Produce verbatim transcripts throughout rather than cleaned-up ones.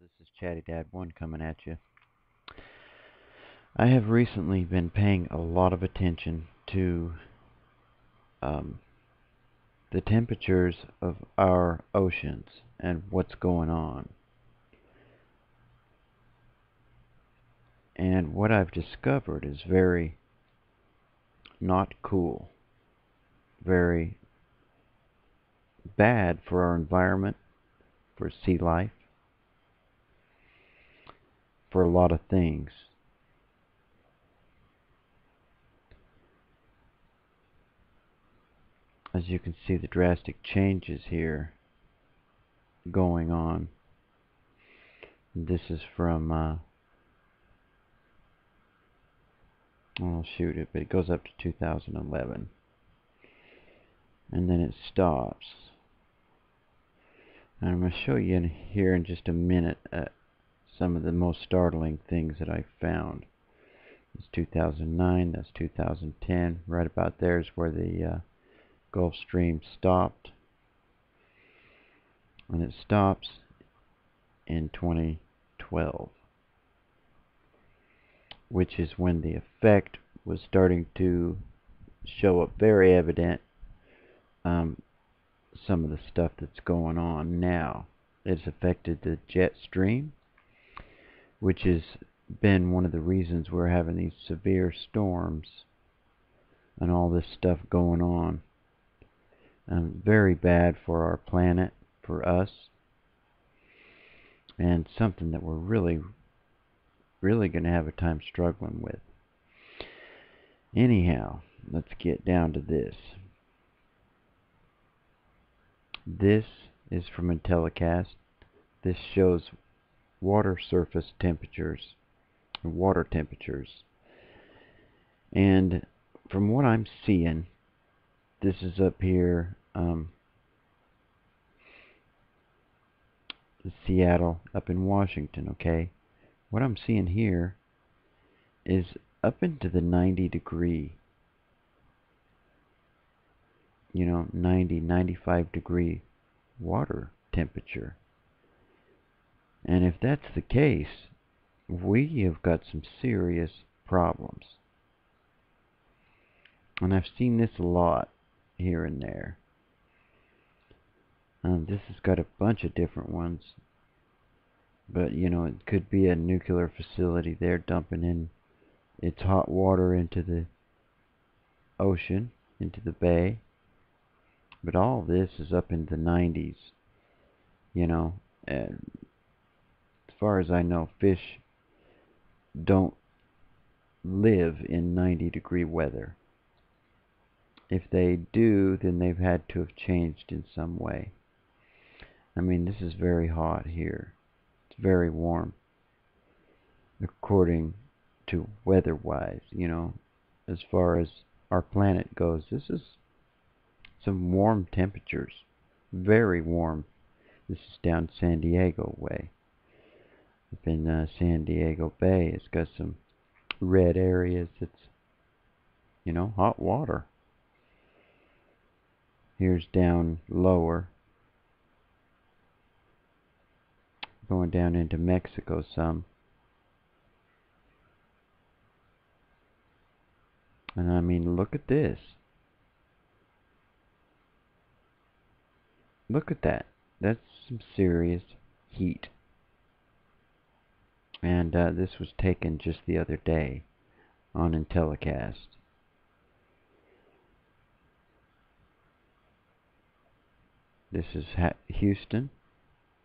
This is Chatty Dad one coming at you. I have recently been paying a lot of attention to um, the temperatures of our oceans and what's going on. And what I've discovered is very not cool, very bad for our environment, for sea life, for a lot of things. As you can see, the drastic changes here going on. This is from uh, I'll shoot it, but it goes up to two thousand eleven, and then it stops. And I'm going to show you in here in just a minute uh, some of the most startling things that I found. It's two thousand nine, that's two thousand ten. Right about there is where the uh, Gulf Stream stopped. And it stops in twenty twelve, which is when the effect was starting to show up very evident. Um, some of the stuff that's going on now. It's affected the jet stream, which has been one of the reasons we're having these severe storms and all this stuff going on. Um, very bad for our planet, for us, and something that we're really, really going to have a time struggling with. Anyhow, let's get down to this. This is from Intellicast. This shows water surface temperatures, water temperatures. And from what I'm seeing, this is up here, um, Seattle, up in Washington, okay? What I'm seeing here is up into the ninety degree, you know, ninety, ninety-five degree water temperature. And if that's the case, we have got some serious problems. And I've seen this a lot here and there. Um, this has got a bunch of different ones. But, you know, it could be a nuclear facility there dumping in its hot water into the ocean, into the bay. But all this is up in the nineties, you know. And as far as I know, fish don't live in ninety degree weather. If they do, then they've had to have changed in some way. I mean, this is very hot here. It's very warm, according to Weatherwise, you know. As far as our planet goes, this is some warm temperatures, very warm. This is down San Diego way, up in uh, San Diego Bay. It's got some red areas. It's, you know, hot water. Here's down lower, going down into Mexico some. And I mean, look at this. Look at that. That's some serious heat. And uh, this was taken just the other day on Intellicast. This is ha Houston,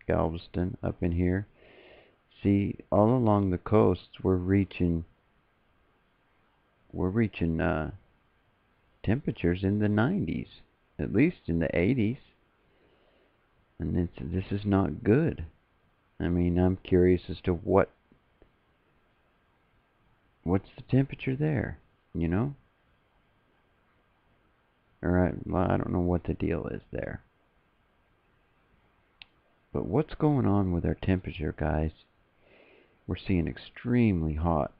Galveston, up in here. See, all along the coasts, we're reaching, we're reaching uh, temperatures in the nineties, at least in the eighties. And it's, this is not good. I mean, I'm curious as to what what's the temperature there, you know? Alright, well, I don't know what the deal is there. But what's going on with our temperature, guys? We're seeing extremely hot,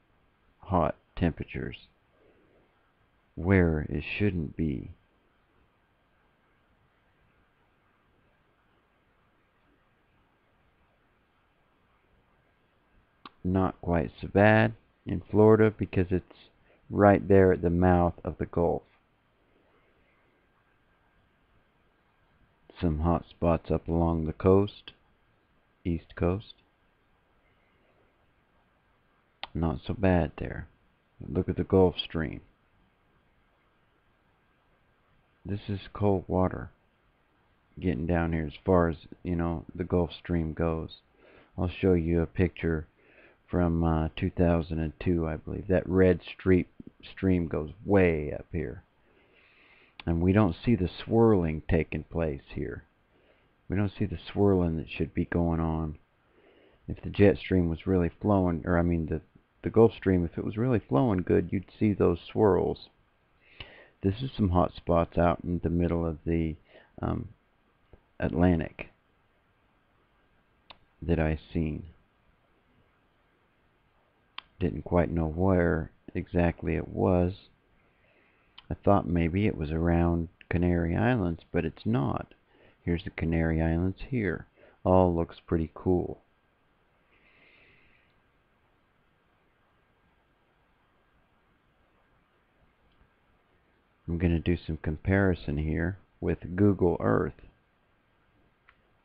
hot temperatures where it shouldn't be. not quite so bad in Florida because it's right there at the mouth of the Gulf. Some hot spots up along the coast, east coast. Not so bad there. Look at the Gulf Stream. This is cold water getting down here as far as, you know, the Gulf Stream goes. I'll show you a picture from uh, two thousand two, I believe. That red street stream goes way up here. And we don't see the swirling taking place here. We don't see the swirling that should be going on. If the jet stream was really flowing, or I mean the, the Gulf Stream, if it was really flowing good, you'd see those swirls. This is some hot spots out in the middle of the um, Atlantic that I seen. Didn't quite know where exactly it was. I thought maybe it was around Canary Islands, but it's not. Here's the Canary Islands here. All looks pretty cool. I'm going to do some comparison here with Google Earth.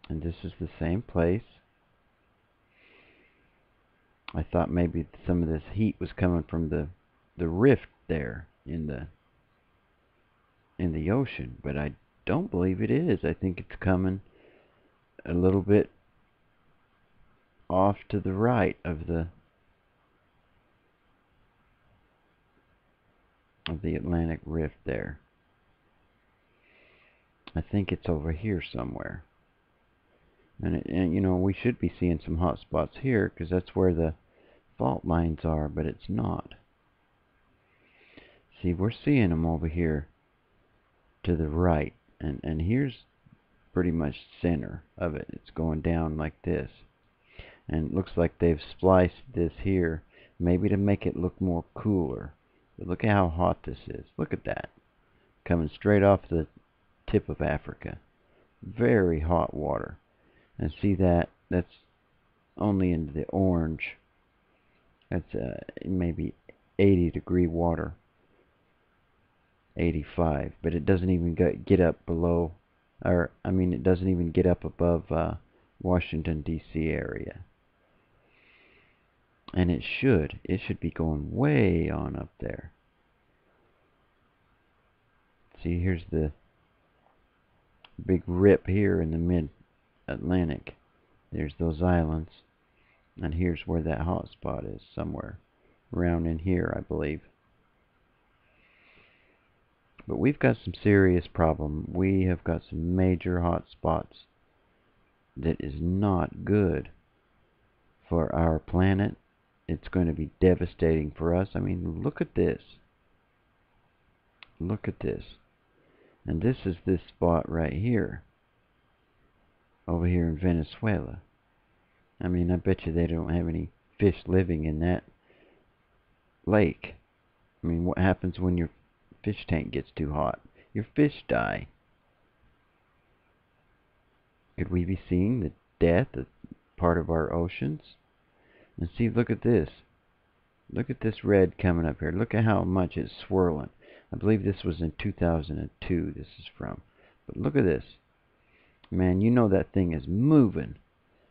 And this is the same place. I thought maybe some of this heat was coming from the the rift there in the in the ocean, but I don't believe it is. I think it's coming a little bit off to the right of the of the Atlantic rift there. I think it's over here somewhere. And, it, and you know, we should be seeing some hot spots here because that's where the fault lines are, but it's not. See, we're seeing them over here to the right, and and here's pretty much center of it. It's going down like this, and it looks like they've spliced this here maybe to make it look more cooler. But look at how hot this is. Look at that, coming straight off the tip of Africa. Very hot water. And see that, that's only in the orange. That's uh, maybe eighty degree water, eighty-five, but it doesn't even get up below, or I mean it doesn't even get up above uh, Washington D C area. And it should, it should be going way on up there. See, here's the big rip here in the mid Atlantic. There's those islands, and here's where that hot spot is, somewhere around in here, I believe. But we've got some serious problem. We have got some major hot spots that is not good for our planet. It's going to be devastating for us. I mean, look at this. Look at this. And this is this spot right here, over here in Venezuela. I mean, I bet you they don't have any fish living in that lake. I mean, what happens when your fish tank gets too hot? Your fish die. Could we be seeing the death of part of our oceans? And see, look at this. Look at this red coming up here. Look at how much it's swirling. I believe this was in two thousand two this is from. But look at this. Man, you know that thing is moving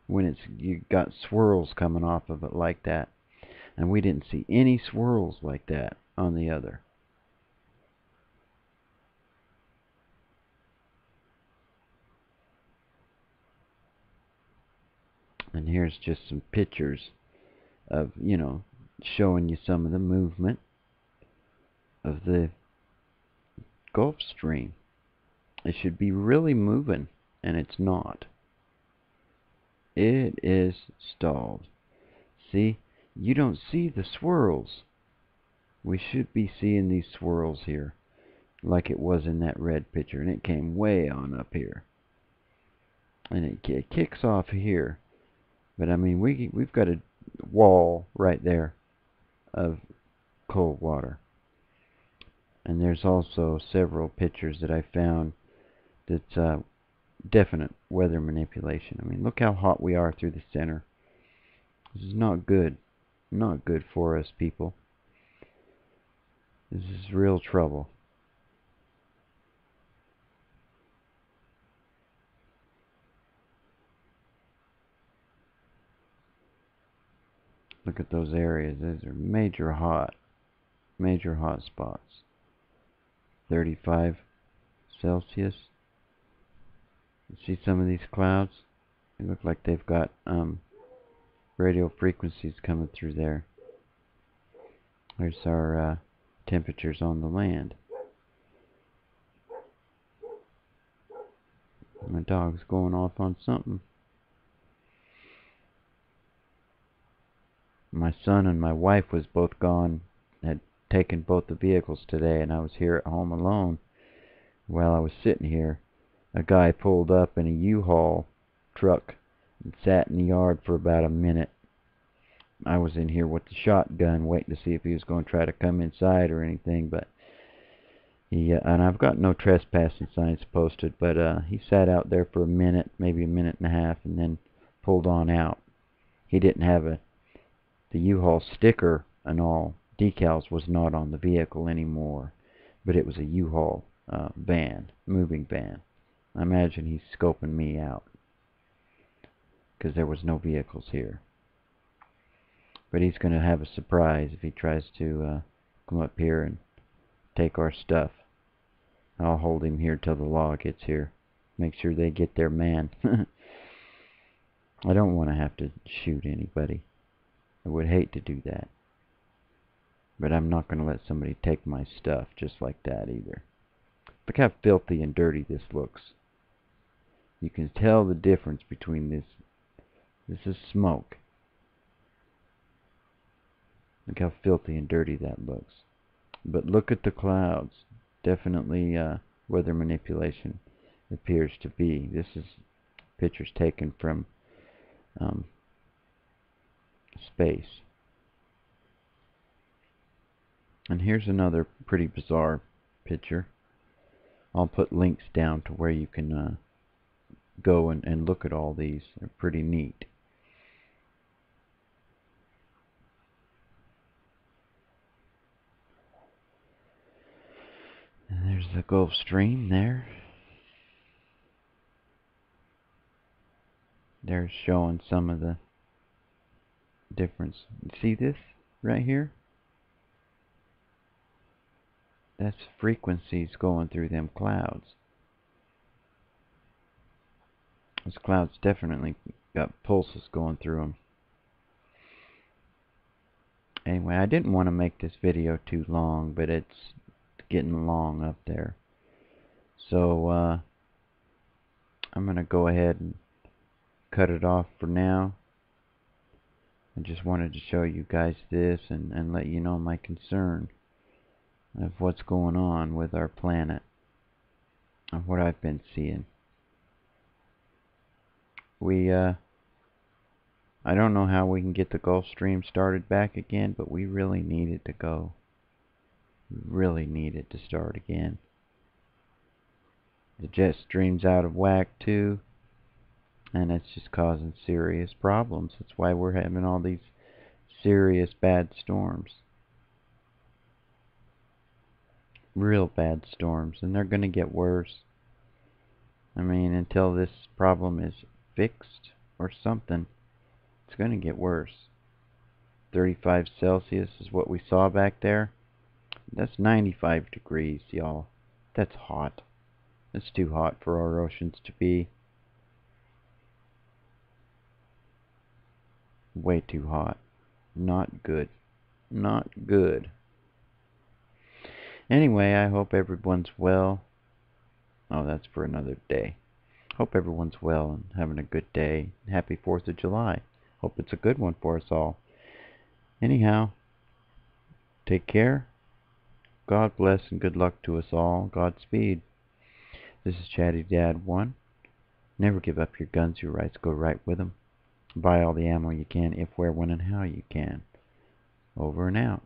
when it's, you got swirls coming off of it like that. And we didn't see any swirls like that on the other. And here's just some pictures of, you know, showing you some of the movement of the Gulf Stream. It should be really moving, and it's not. It is stalled. See, you don't see the swirls. We should be seeing these swirls here, like it was in that red picture, and it came way on up here. And it, it kicks off here. But I mean, we, we've got a wall right there of cold water. And there's also several pictures that I found that's uh, definite weather manipulation. I mean, look how hot we are through the center. This is not good Not good for us, people. This is real trouble. Look at those areas. These are major hot, major hot spots. thirty-five Celsius. You see some of these clouds? They look like they've got um, radio frequencies coming through there. There's our uh, temperatures on the land. My dog's going off on something. My son and my wife was both gone, had taken both the vehicles today, and I was here at home alone. While I was sitting here, a guy pulled up in a U-Haul truck and sat in the yard for about a minute. I was in here with the shotgun waiting to see if he was going to try to come inside or anything, but he, uh, and I've got no trespassing signs posted, but uh, he sat out there for a minute, maybe a minute and a half, and then pulled on out. He didn't have a The U-Haul sticker and all decals was not on the vehicle anymore, but it was a U-Haul uh, van, moving van. I imagine he's scoping me out because there was no vehicles here. But he's going to have a surprise if he tries to uh, come up here and take our stuff. I'll hold him here till the law gets here. Make sure they get their man. I don't want to have to shoot anybody. I would hate to do that, but I'm not going to let somebody take my stuff just like that either. Look how filthy and dirty this looks. You can tell the difference between this. This is smoke. Look how filthy and dirty that looks. But look at the clouds. Definitely uh, weather manipulation appears to be. This is pictures taken from um, space. And here's another pretty bizarre picture. I'll put links down to where you can uh, go and, and look at all these. They're pretty neat. And there's the Gulf Stream there. They're showing some of the difference. See this right here? That's frequencies going through them clouds. Those clouds definitely got pulses going through them. Anyway, I didn't want to make this video too long, but it's getting long up there. So uh, I'm going to go ahead and cut it off for now. I just wanted to show you guys this and, and let you know my concern of what's going on with our planet, of what I've been seeing. We, uh, I don't know how we can get the Gulf Stream started back again, but we really need it to go. We really need it to start again. The jet stream's out of whack too. And it's just causing serious problems. That's why we're having all these serious bad storms. Real bad storms. And they're going to get worse. I mean, until this problem is fixed or something, it's going to get worse. thirty-five Celsius is what we saw back there. That's ninety-five degrees, y'all. That's hot. That's too hot for our oceans to be. Way too hot. Not good. Not good. Anyway, I hope everyone's well. Oh, that's for another day. Hope everyone's well and having a good day. Happy fourth of July. Hope it's a good one for us all. Anyhow, take care. God bless and good luck to us all. Godspeed. This is Chatty Dad one. Never give up your guns, your rights, go right with them. Buy all the ammo you can, if, where, when, and how you can. Over and out.